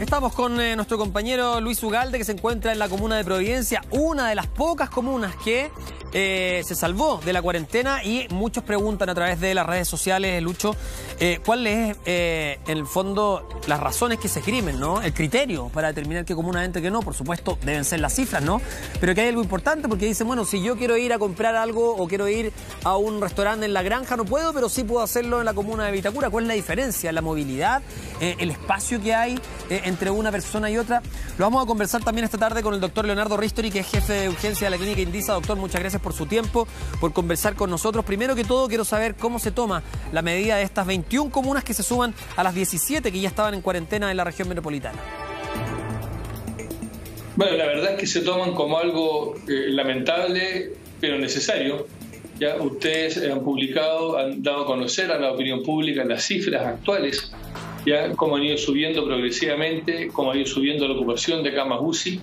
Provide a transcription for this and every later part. Estamos con nuestro compañero Luis Ugalde, que se encuentra en la comuna de Providencia, una de las pocas comunas que se salvó de la cuarentena, y muchos preguntan a través de las redes sociales, Lucho, cuál es en el fondo las razones que se esgrimen, ¿no? El criterio para determinar qué comuna entra y qué no. Por supuesto, deben ser las cifras, ¿no? Pero que hay algo importante, porque dicen, bueno, si yo quiero ir a comprar algo o quiero ir a un restaurante en La Granja, no puedo, pero sí puedo hacerlo en la comuna de Vitacura. ¿Cuál es la diferencia? ¿La movilidad? ¿El espacio que hay entre una persona y otra? Lo vamos a conversar también esta tarde con el doctor Leonardo Ristori, que es jefe de urgencia de la Clínica Indisa. Doctor, muchas gracias por su tiempo, por conversar con nosotros. Primero que todo, quiero saber cómo se toma la medida de estas 21 comunas que se suman a las 17 que ya estaban en cuarentena en la región metropolitana. Bueno, la verdad es que se toman como algo lamentable, pero necesario. Ya ustedes han publicado, han dado a conocer a la opinión pública las cifras actuales, ya cómo han ido subiendo progresivamente, cómo ha ido subiendo la ocupación de camas UCI,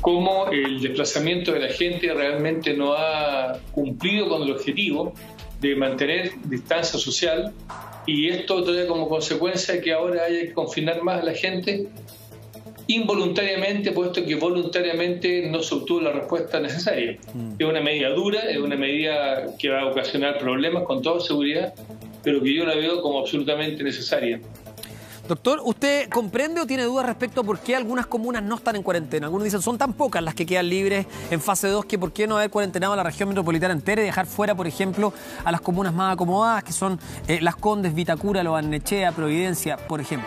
cómo el desplazamiento de la gente realmente no ha cumplido con el objetivo de mantener distancia social, y esto trae como consecuencia que ahora hay que confinar más a la gente involuntariamente, puesto que voluntariamente no se obtuvo la respuesta necesaria. Es una medida dura, es una medida que va a ocasionar problemas con toda seguridad, pero que yo la veo como absolutamente necesaria. Doctor, ¿usted comprende o tiene dudas respecto a por qué algunas comunas no están en cuarentena? Algunos dicen, son tan pocas las que quedan libres en fase 2 que por qué no haber cuarentenado a la región metropolitana entera y dejar fuera, por ejemplo, a las comunas más acomodadas, que son Las Condes, Vitacura, Lo Barnechea, Providencia, por ejemplo.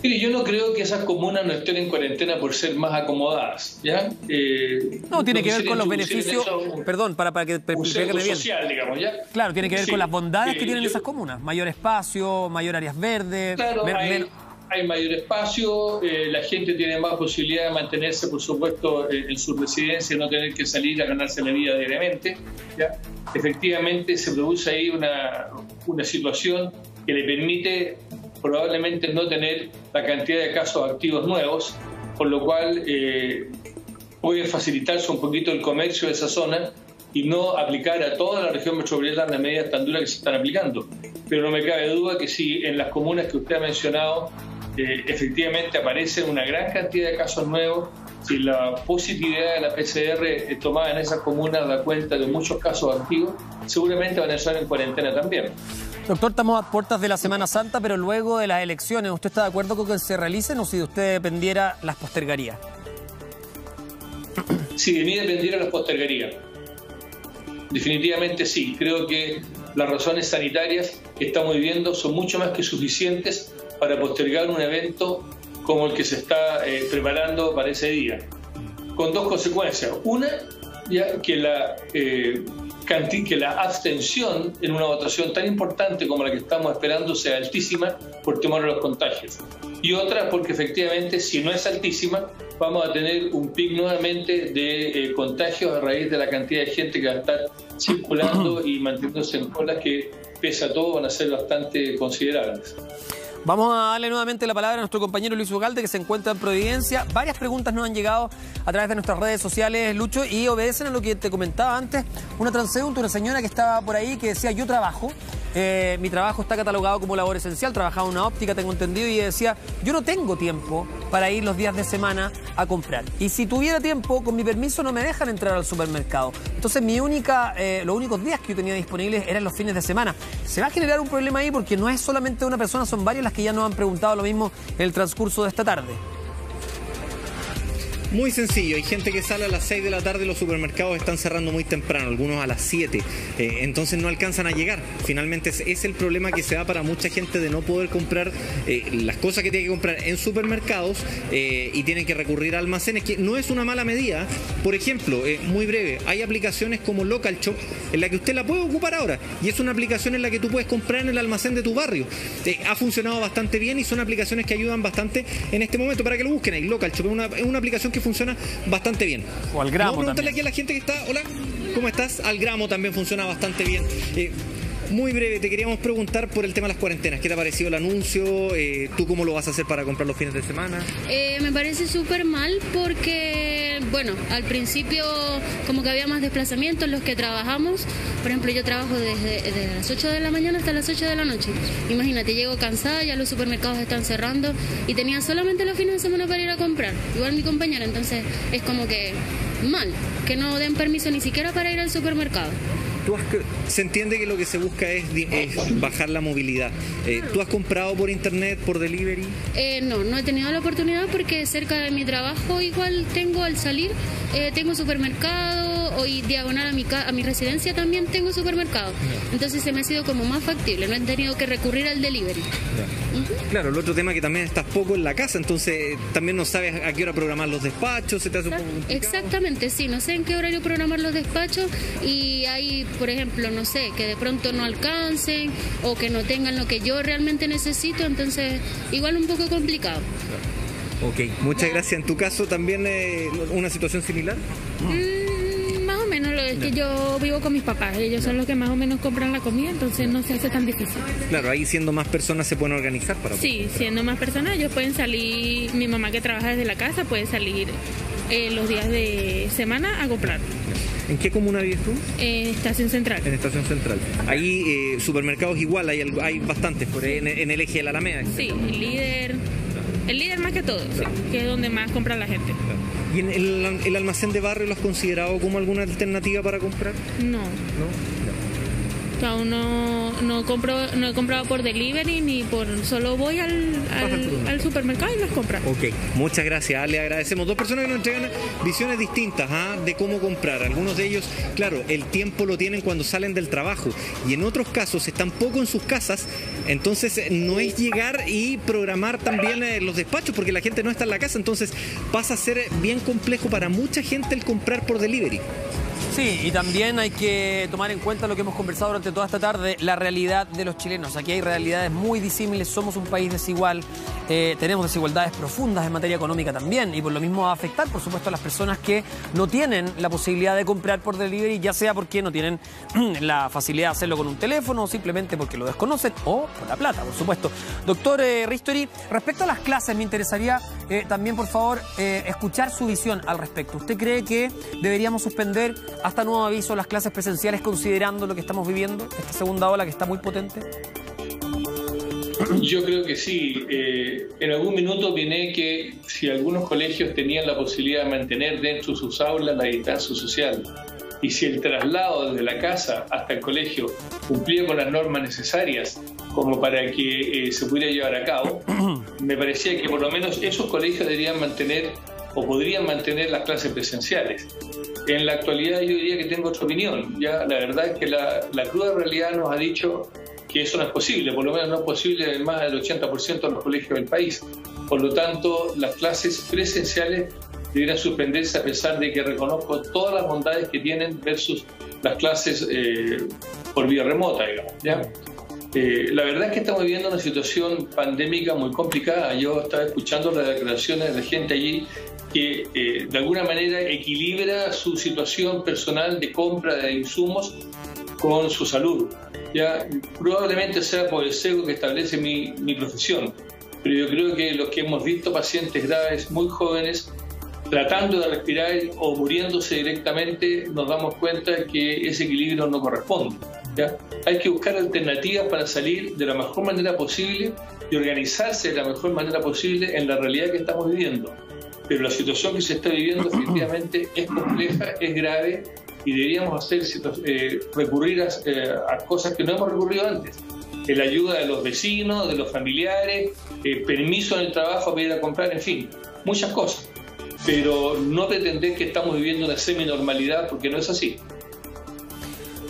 Mire, yo no creo que esas comunas no estén en cuarentena por ser más acomodadas, ¿ya? No, tiene que ver con los beneficios, perdón, para que me social, digamos, ¿ya? Claro, tiene que ver con las bondades que tienen esas comunas. Mayor espacio, mayor áreas verdes. Claro, hay mayor espacio, la gente tiene más posibilidad de mantenerse, por supuesto, en su residencia, no tener que salir a ganarse la vida diariamente, ¿ya? Efectivamente, se produce ahí una situación que le permite probablemente no tener la cantidad de casos activos nuevos, por lo cual puede facilitarse un poquito el comercio de esa zona y no aplicar a toda la región metropolitana las medidas tan duras que se están aplicando. Pero no me cabe duda que si en las comunas que usted ha mencionado efectivamente aparece una gran cantidad de casos nuevos, si la positividad de la PCR tomada en esas comunas da cuenta de muchos casos activos, seguramente van a estar en cuarentena también. Doctor, estamos a puertas de la Semana Santa, pero luego de las elecciones, ¿usted está de acuerdo con que se realicen o si de usted dependiera las postergaría? Si de mí dependiera las postergaría. Definitivamente sí. Creo que las razones sanitarias que estamos viviendo son mucho más que suficientes para postergar un evento como el que se está preparando para ese día, con dos consecuencias. Una, ya que la abstención en una votación tan importante como la que estamos esperando sea altísima por temor a los contagios. Y otra, porque efectivamente, si no es altísima, vamos a tener un pic nuevamente de contagios a raíz de la cantidad de gente que va a estar circulando y manteniéndose en colas que, pese a todo, van a ser bastante considerables. Vamos a darle nuevamente la palabra a nuestro compañero Luis Ugalde, que se encuentra en Providencia. Varias preguntas nos han llegado a través de nuestras redes sociales, Lucho, y obedecen a lo que te comentaba antes. Una transeúnte, una señora que estaba por ahí, que decía, yo trabajo, mi trabajo está catalogado como labor esencial, trabajaba en una óptica, tengo entendido, y decía, yo no tengo tiempo para ir los días de semana a comprar. Y si tuviera tiempo, con mi permiso no me dejan entrar al supermercado. Entonces los únicos días que yo tenía disponibles eran los fines de semana. Se va a generar un problema ahí, porque no es solamente una persona, son varias las que ya nos han preguntado lo mismo en el transcurso de esta tarde. Muy sencillo, hay gente que sale a las 6 de la tarde y los supermercados están cerrando muy temprano, algunos a las 7, entonces no alcanzan a llegar. Finalmente es el problema que se da para mucha gente de no poder comprar las cosas que tiene que comprar en supermercados y tienen que recurrir a almacenes, que no es una mala medida. Por ejemplo, muy breve, hay aplicaciones como Local Shop en la que usted la puede ocupar ahora, y es una aplicación en la que tú puedes comprar en el almacén de tu barrio. Ha funcionado bastante bien y son aplicaciones que ayudan bastante en este momento, para que lo busquen ahí. Local Shop es una aplicación que funciona bastante bien. O Al Gramo. Vamos a preguntarle aquí a la gente que está. Hola, ¿cómo estás? Al Gramo también funciona bastante bien. Muy breve, te queríamos preguntar por el tema de las cuarentenas. ¿Qué te ha parecido el anuncio? ¿Tú cómo lo vas a hacer para comprar los fines de semana? Me parece súper mal porque, bueno, al principio como que había más desplazamientos los que trabajamos. Por ejemplo, yo trabajo desde las 8 de la mañana hasta las 8 de la noche. Imagínate, llego cansada, ya los supermercados están cerrando y tenía solamente los fines de semana para ir a comprar. Igual mi compañera, entonces es como que mal, que no den permiso ni siquiera para ir al supermercado. Se entiende que lo que se busca es bajar la movilidad. ¿Tú has comprado por internet, por delivery? No he tenido la oportunidad porque cerca de mi trabajo igual tengo al salir, tengo supermercado, hoy diagonal a mi residencia también tengo supermercado. Entonces se me ha sido como más factible, no he tenido que recurrir al delivery. Claro, el otro tema que también estás poco en la casa, entonces también no sabes a qué hora programar los despachos, se te hace un poco complicado. Exactamente, sí, no sé en qué horario programar los despachos y hay, por ejemplo, no sé, que de pronto no alcancen o que no tengan lo que yo realmente necesito, entonces igual un poco complicado. Ok, muchas gracias. ¿En tu caso también una situación similar? Es que yo vivo con mis papás, ellos son los que más o menos compran la comida, entonces no se hace tan difícil. Claro, ahí siendo más personas se pueden organizar para... Sí, siendo más personas ellos pueden salir, mi mamá que trabaja desde la casa puede salir los días de semana a comprar. ¿En qué comuna vives tú? En Estación Central. En Estación Central. Ahí supermercados igual, hay bastantes, por ahí en el eje de la Alameda. Sí, el líder más que todo, claro. Sí, que es donde más compra la gente. Claro. ¿Y en el almacén de barrio lo has considerado como alguna alternativa para comprar? No. ¿No? No. Aún no he comprado por delivery ni por... Solo voy al supermercado y las compras. Ok, muchas gracias. Le agradecemos. Dos personas que nos entregan visiones distintas de cómo comprar. Algunos de ellos, claro, el tiempo lo tienen cuando salen del trabajo y en otros casos están poco en sus casas, entonces no es llegar y programar también los despachos porque la gente no está en la casa, entonces pasa a ser bien complejo para mucha gente el comprar por delivery. Sí, y también hay que tomar en cuenta lo que hemos conversado durante toda esta tarde, la realidad de los chilenos. Aquí hay realidades muy disímiles, somos un país desigual, tenemos desigualdades profundas en materia económica también, y por lo mismo va a afectar, por supuesto, a las personas que no tienen la posibilidad de comprar por delivery, ya sea porque no tienen la facilidad de hacerlo con un teléfono, o simplemente porque lo desconocen, o por la plata, por supuesto. Doctor Ristori, respecto a las clases, me interesaría también, por favor, escuchar su visión al respecto. ¿Usted cree que deberíamos suspender hasta nuevo aviso las clases presenciales considerando lo que estamos viviendo, esta segunda ola que está muy potente? Yo creo que sí. En algún minuto opiné que si algunos colegios tenían la posibilidad de mantener dentro de sus aulas la distancia social y si el traslado desde la casa hasta el colegio cumplía con las normas necesarias como para que se pudiera llevar a cabo, me parecía que por lo menos esos colegios deberían mantener o podrían mantener las clases presenciales. En la actualidad yo diría que tengo otra opinión. Ya la verdad es que la cruda realidad nos ha dicho que eso no es posible, por lo menos no es posible en más del 80% de los colegios del país. Por lo tanto, las clases presenciales deberían suspenderse a pesar de que reconozco todas las bondades que tienen versus las clases por vía remota, digamos, ¿ya? La verdad es que estamos viviendo una situación pandémica muy complicada. Yo estaba escuchando las declaraciones de gente allí que de alguna manera equilibra su situación personal de compra de insumos con su salud. Ya, probablemente sea por el sesgo que establece mi profesión, pero yo creo que los que hemos visto pacientes graves muy jóvenes tratando de respirar o muriéndose directamente nos damos cuenta que ese equilibrio no corresponde. ¿Ya? Hay que buscar alternativas para salir de la mejor manera posible y organizarse de la mejor manera posible en la realidad que estamos viviendo. Pero la situación que se está viviendo efectivamente es compleja, es grave y deberíamos hacer recurrir a cosas que no hemos recurrido antes. La ayuda de los vecinos, de los familiares, permiso en el trabajo para ir a comprar, en fin, muchas cosas. Pero no pretender que estamos viviendo una semi-normalidad porque no es así.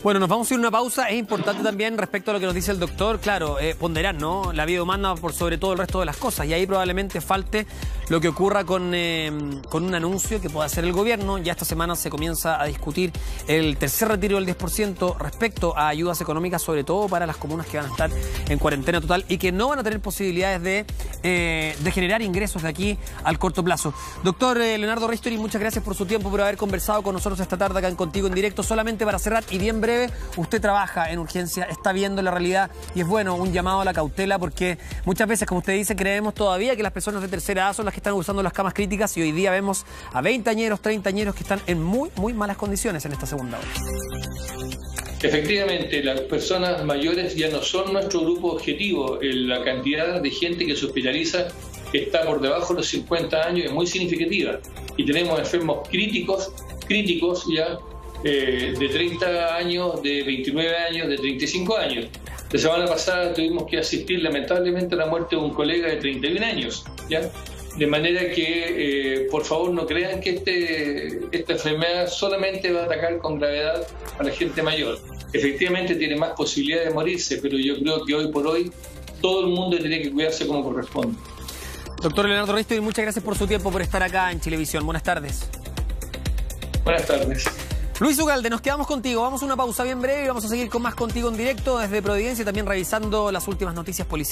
Bueno, nos vamos a ir a una pausa. Es importante también respecto a lo que nos dice el doctor, claro, ponderar, ¿no? La vida humana por sobre todo el resto de las cosas y ahí probablemente falte lo que ocurra con un anuncio que pueda hacer el gobierno. Ya esta semana se comienza a discutir el tercer retiro del 10% respecto a ayudas económicas, sobre todo para las comunas que van a estar en cuarentena total y que no van a tener posibilidades de generar ingresos de aquí al corto plazo. Doctor Leonardo Ristori, muchas gracias por su tiempo, por haber conversado con nosotros esta tarde acá en Contigo en Directo. Solamente para cerrar y bien breve, 19, usted trabaja en urgencia, está viendo la realidad y es bueno un llamado a la cautela porque muchas veces, como usted dice, creemos todavía que las personas de tercera edad son las que están usando las camas críticas y hoy día vemos a 20añeros, 30añeros que están en muy malas condiciones en esta segunda ola. Efectivamente, las personas mayores ya no son nuestro grupo objetivo. La cantidad de gente que se hospitaliza está por debajo de los 50 años, es muy significativa. Y tenemos enfermos críticos ya, de 30 años, de 29 años, de 35 años. La semana pasada tuvimos que asistir lamentablemente a la muerte de un colega de 31 años, ¿ya? De manera que, por favor, no crean que esta enfermedad solamente va a atacar con gravedad a la gente mayor. Efectivamente tiene más posibilidad de morirse, pero yo creo que hoy por hoy todo el mundo tiene que cuidarse como corresponde. Doctor Leonardo Ristori, muchas gracias por su tiempo, por estar acá en Chilevisión. Buenas tardes. Buenas tardes. Luis Ugalde, nos quedamos contigo. Vamos a una pausa bien breve y vamos a seguir con más Contigo en Directo desde Providencia, también revisando las últimas noticias policiales.